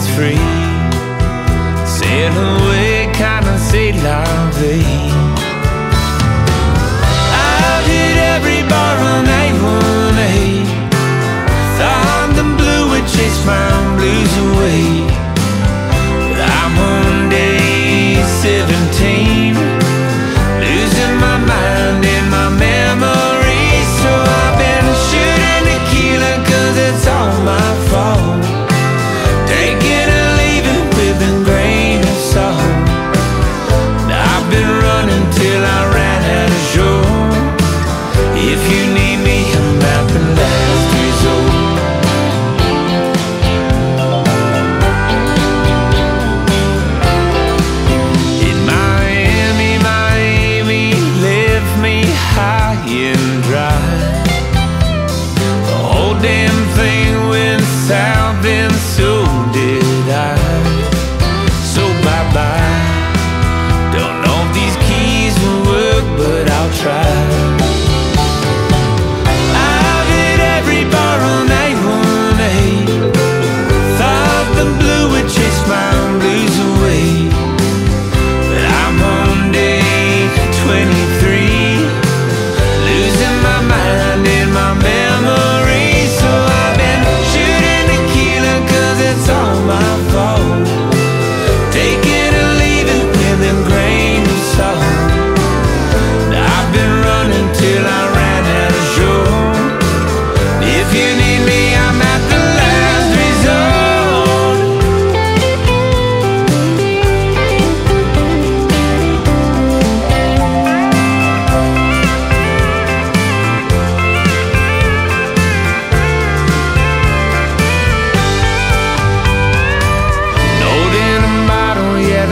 is free. Sail away, kind of say lovely.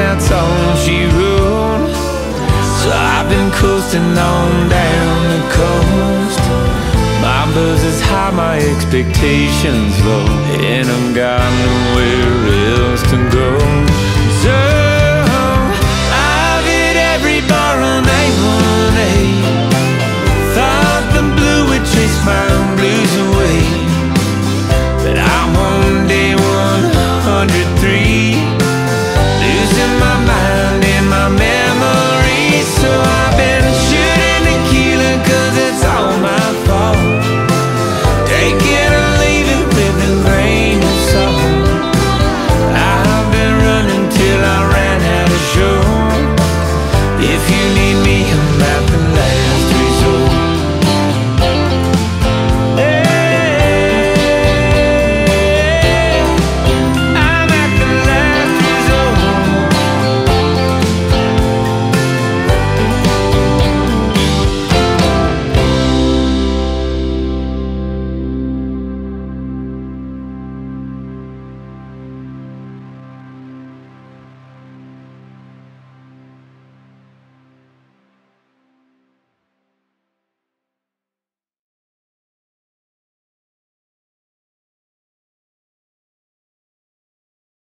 That's all she ruled. So I've been coasting on down the coast. My buzz is high, my expectations low, and I've got nowhere else to go.